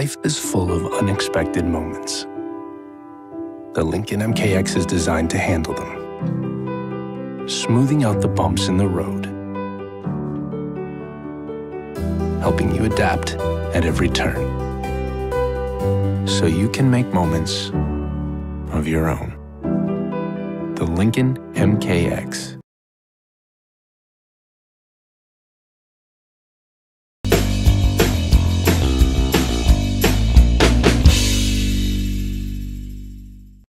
Life is full of unexpected moments. The Lincoln MKX is designed to handle them, smoothing out the bumps in the road, helping you adapt at every turn, so you can make moments of your own. The Lincoln MKX.